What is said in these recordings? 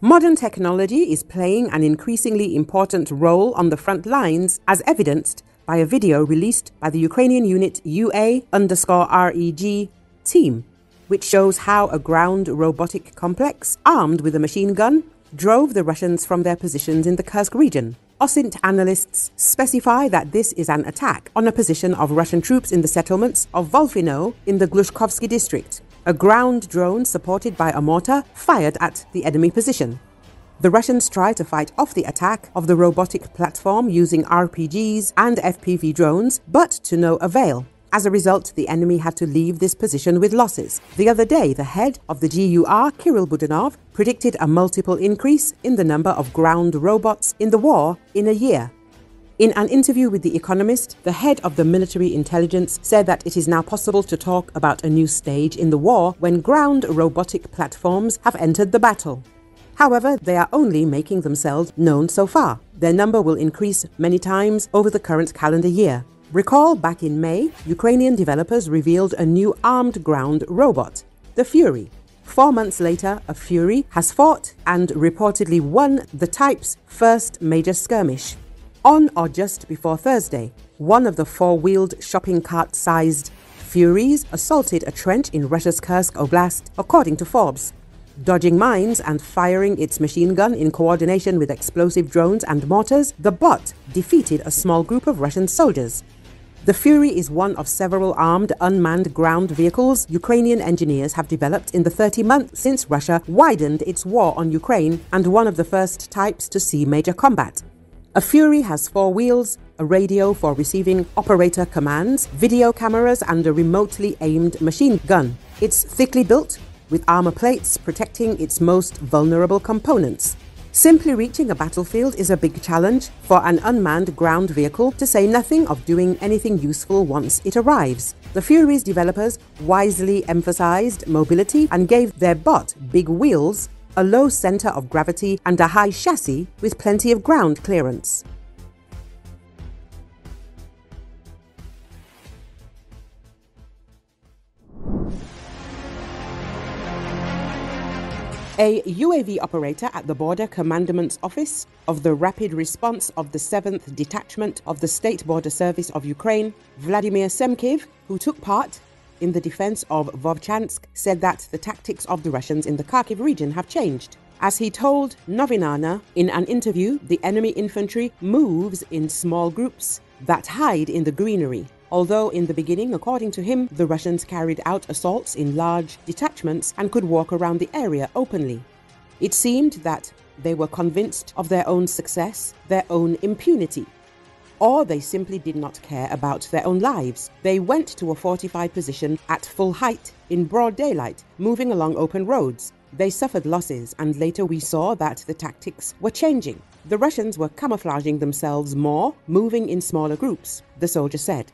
Modern technology is playing an increasingly important role on the front lines, as evidenced by a video released by the Ukrainian unit UA_REG Team, which shows how a ground robotic complex armed with a machine gun drove the Russians from their positions in the Kursk region. OSINT analysts specify that this is an attack on a position of Russian troops in the settlements of Volfino in the Glushkovsky district. A ground drone supported by a mortar fired at the enemy position. The Russians try to fight off the attack of the robotic platform using RPGs and FPV drones, but to no avail. As a result, the enemy had to leave this position with losses. The other day, the head of the GUR, Kirill Budanov, predicted a multiple increase in the number of ground robots in the war in a year. In an interview with The Economist, the head of the military intelligence said that it is now possible to talk about a new stage in the war when ground robotic platforms have entered the battle. However, they are only making themselves known so far. Their number will increase many times over the current calendar year. Recall, back in May, Ukrainian developers revealed a new armed ground robot, the Fury. 4 months later, a Fury has fought and reportedly won the type's first major skirmish. On or just before Thursday, one of the four-wheeled shopping cart-sized Furies assaulted a trench in Russia's Kursk Oblast, according to Forbes, dodging mines and firing its machine gun in coordination with explosive drones and mortars. The bot defeated a small group of Russian soldiers. The Fury is one of several armed, unmanned ground vehicles Ukrainian engineers have developed in the 30 months since Russia widened its war on Ukraine, and one of the first types to see major combat. A Fury has 4 wheels, a radio for receiving operator commands, video cameras, and a remotely aimed machine gun. It's thickly built, with armor plates protecting its most vulnerable components. Simply reaching a battlefield is a big challenge for an unmanned ground vehicle, to say nothing of doing anything useful once it arrives. The Fury's developers wisely emphasized mobility and gave their bot big wheels, a low center of gravity, and a high chassis with plenty of ground clearance. A UAV operator at the Border Commandment's Office of the Rapid Response of the 7th Detachment of the State Border Service of Ukraine, Vladimir Semkiv, who took part in the defense of Vovchansk, said that the tactics of the Russians in the Kharkiv region have changed. As he told Novinana in an interview, the enemy infantry moves in small groups that hide in the greenery. Although in the beginning, according to him, the Russians carried out assaults in large detachments and could walk around the area openly. It seemed that they were convinced of their own success, their own impunity, or they simply did not care about their own lives. They went to a fortified position at full height, in broad daylight, moving along open roads. They suffered losses, and later we saw that the tactics were changing. The Russians were camouflaging themselves more, moving in smaller groups, the soldier said.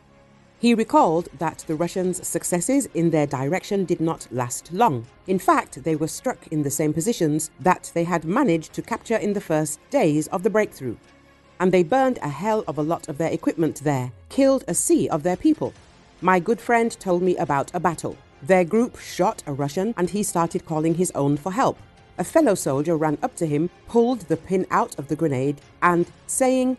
He recalled that the Russians' successes in their direction did not last long. In fact, they were struck in the same positions that they had managed to capture in the first days of the breakthrough. And they burned a hell of a lot of their equipment there, killed a sea of their people. My good friend told me about a battle. Their group shot a Russian and he started calling his own for help. A fellow soldier ran up to him, pulled the pin out of the grenade and, saying,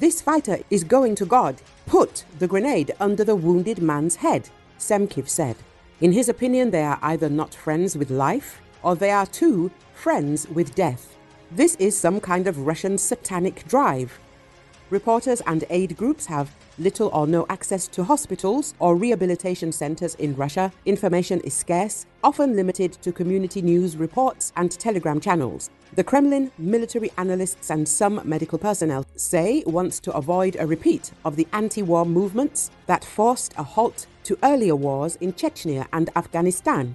"This fighter is going to God," put the grenade under the wounded man's head, Semkiv said. In his opinion, they are either not friends with life, or they are too friends with death. This is some kind of Russian satanic drive. Reporters and aid groups have little or no access to hospitals or rehabilitation centers in Russia. Information is scarce, often limited to community news reports and telegram channels. The Kremlin, military analysts and some medical personnel say wants to avoid a repeat of the anti-war movements that forced a halt to earlier wars in Chechnya and Afghanistan.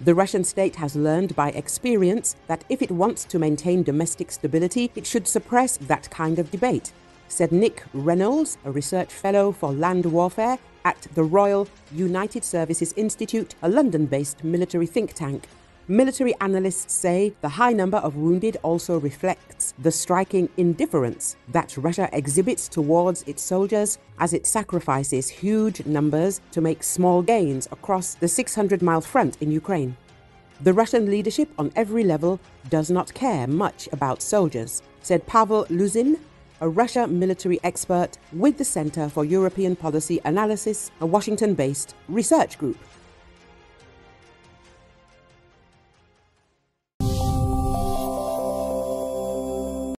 The Russian state has learned by experience that if it wants to maintain domestic stability, it should suppress that kind of debate, said Nick Reynolds, a research fellow for land warfare at the Royal United Services Institute, a London-based military think tank. Military analysts say the high number of wounded also reflects the striking indifference that Russia exhibits towards its soldiers as it sacrifices huge numbers to make small gains across the 600-mile front in Ukraine. The Russian leadership on every level does not care much about soldiers, said Pavel Luzin, a Russia military expert with the Center for European Policy Analysis, a Washington-based research group.